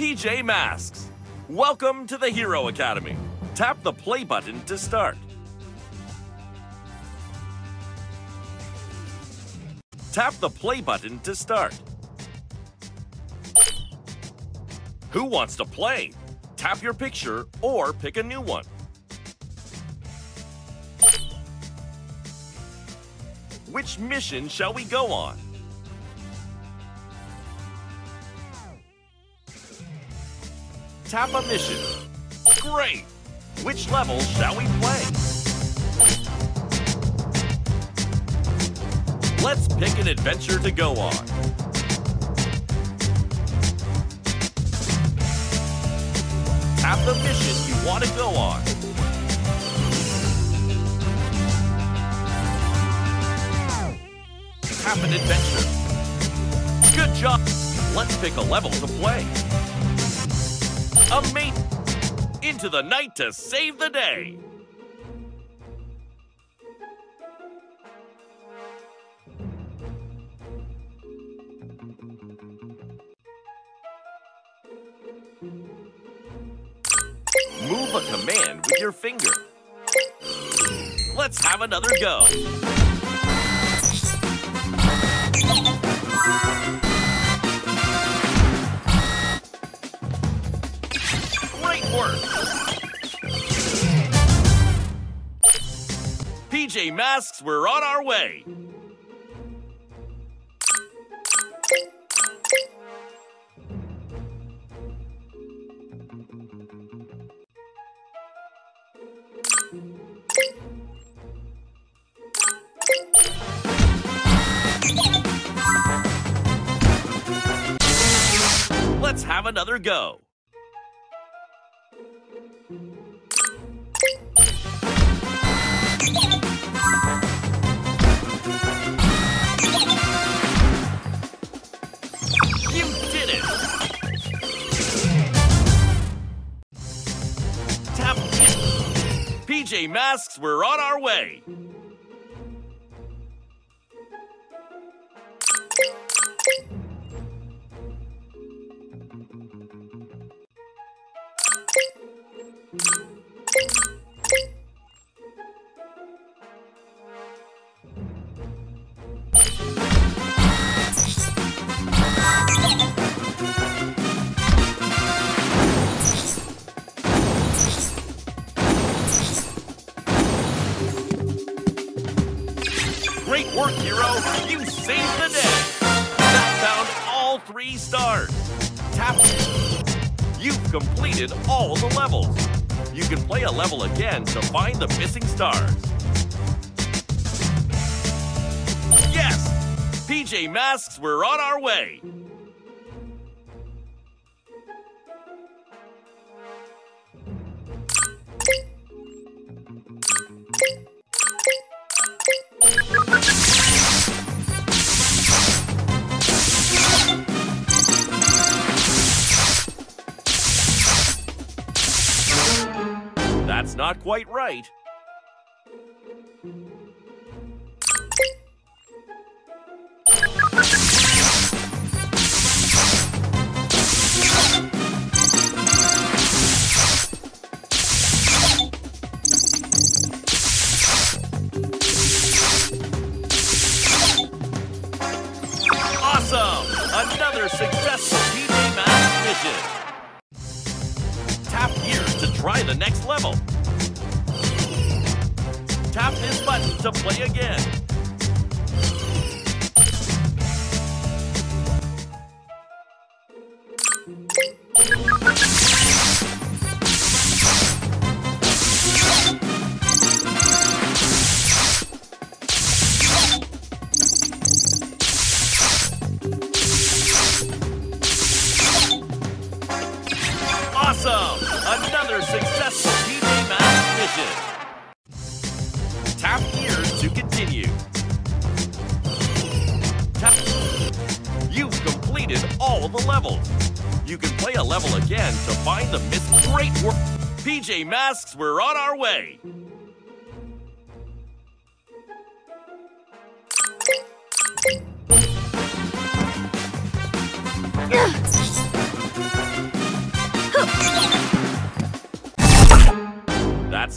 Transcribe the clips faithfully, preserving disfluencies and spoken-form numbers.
P J Masks. Welcome to the Hero Academy. Tap the play button to start. Tap the play button to start. Who wants to play? Tap your picture or pick a new one. Which mission shall we go on? Tap a mission. Great! Which level shall we play? Let's pick an adventure to go on. Tap the mission you want to go on. Tap an adventure. Good job! Let's pick a level to play. A mate into the night to save the day. Move a command with your finger. Let's have another go. P J Masks, we're on our way. Let's have another go. P J Masks, we're on our way. Great work, Hero! You saved the day! That found all three stars! Tap it! You've completed all the levels! You can play a level again to find the missing stars! Yes! P J Masks, we're on our way! That's not quite right. Awesome! Another successful P J Masks mission! Tap here to try the next level. Tap this button to play again. Awesome! Another successful P J Masks mission. Tap here to continue. Tap. You've completed all the levels. You can play a level again to find the missing. Great work. P J Masks, we're on our way.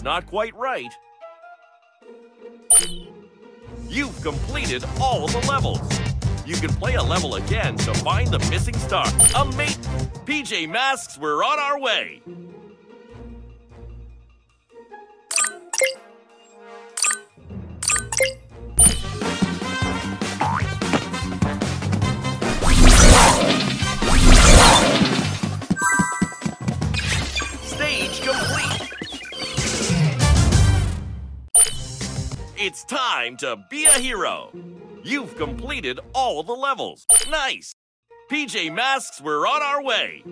is not quite right, you've completed all the levels. You can play a level again to find the missing star. Amazing! P J Masks, we're on our way! Stage complete! It's time to be a hero! You've completed all the levels. Nice! P J Masks, we're on our way!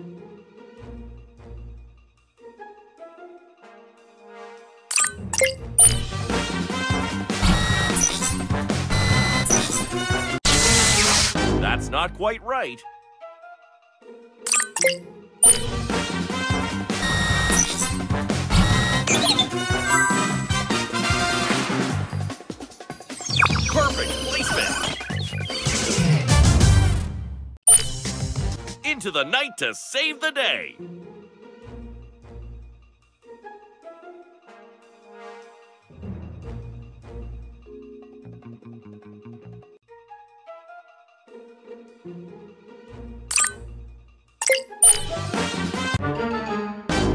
That's not quite right. Perfect placement! Into the night to save the day!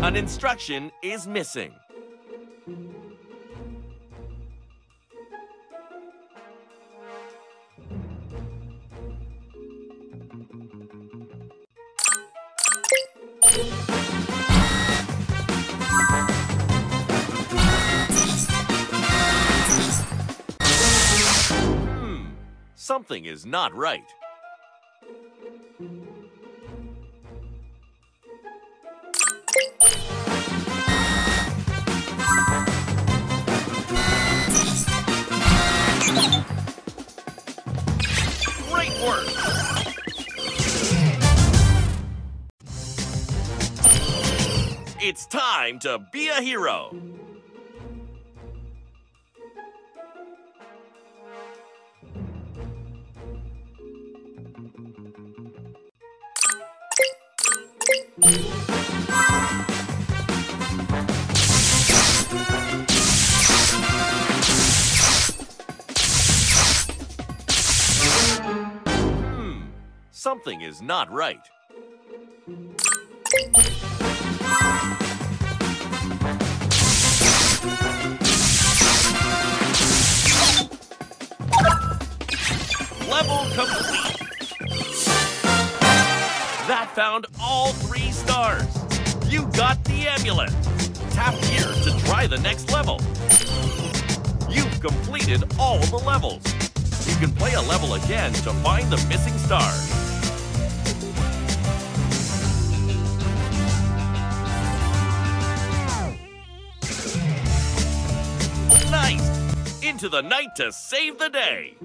An instruction is missing. Hmm, something is not right. Great work! It's time to be a hero! Hmm, something is not right. Level complete! That found all three stars! You got the amulet! Tap here to try the next level! You've completed all the levels! You can play a level again to find the missing star! Nice! Into the night to save the day!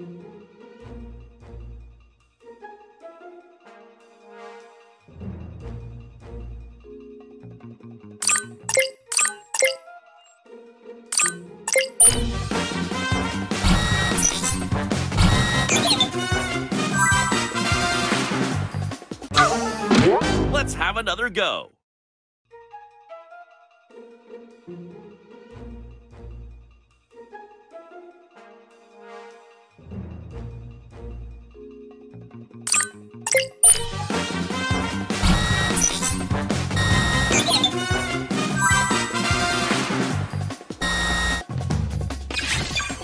Let's have another go.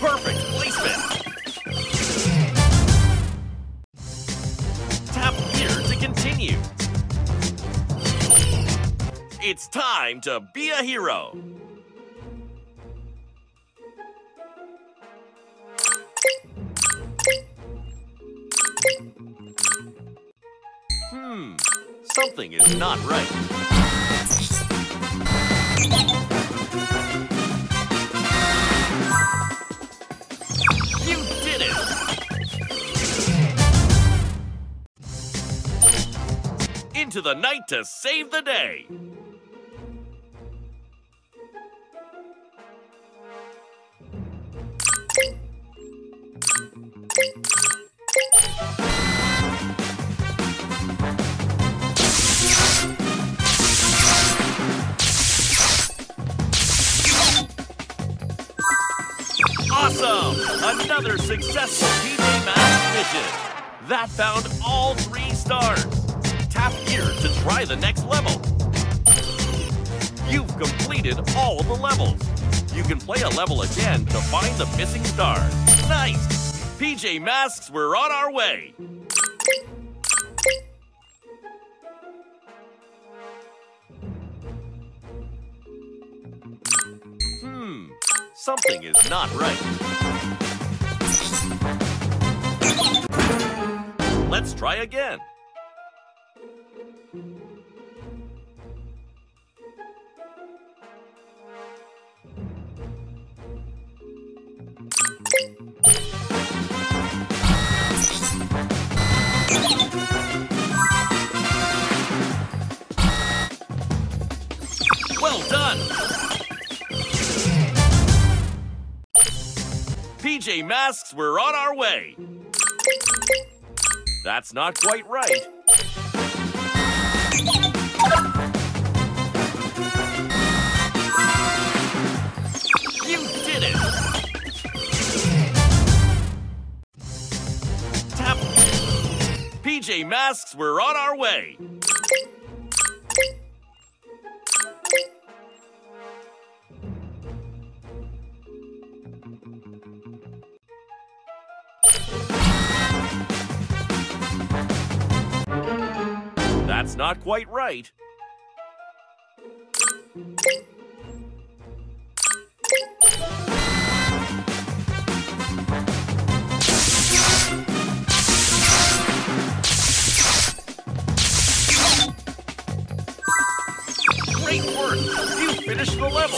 Perfect placement. Tap here to continue. It's time to be a hero! Hmm, something is not right. You did it! Into the night to save the day! another successful P J Masks mission. That found all three stars. Tap here to try the next level. You've completed all the levels. You can play a level again to find the missing star. Nice! P J Masks, we're on our way! Hmm, something is not right. Let's try again. Well done! P J Masks, we're on our way! That's not quite right. You did it! Tap! P J Masks, we're on our way! That's not quite right. Great work! You finished the level!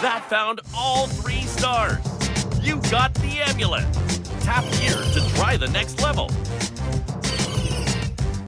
That found all three stars! You got the amulet! Tap here to try the next level.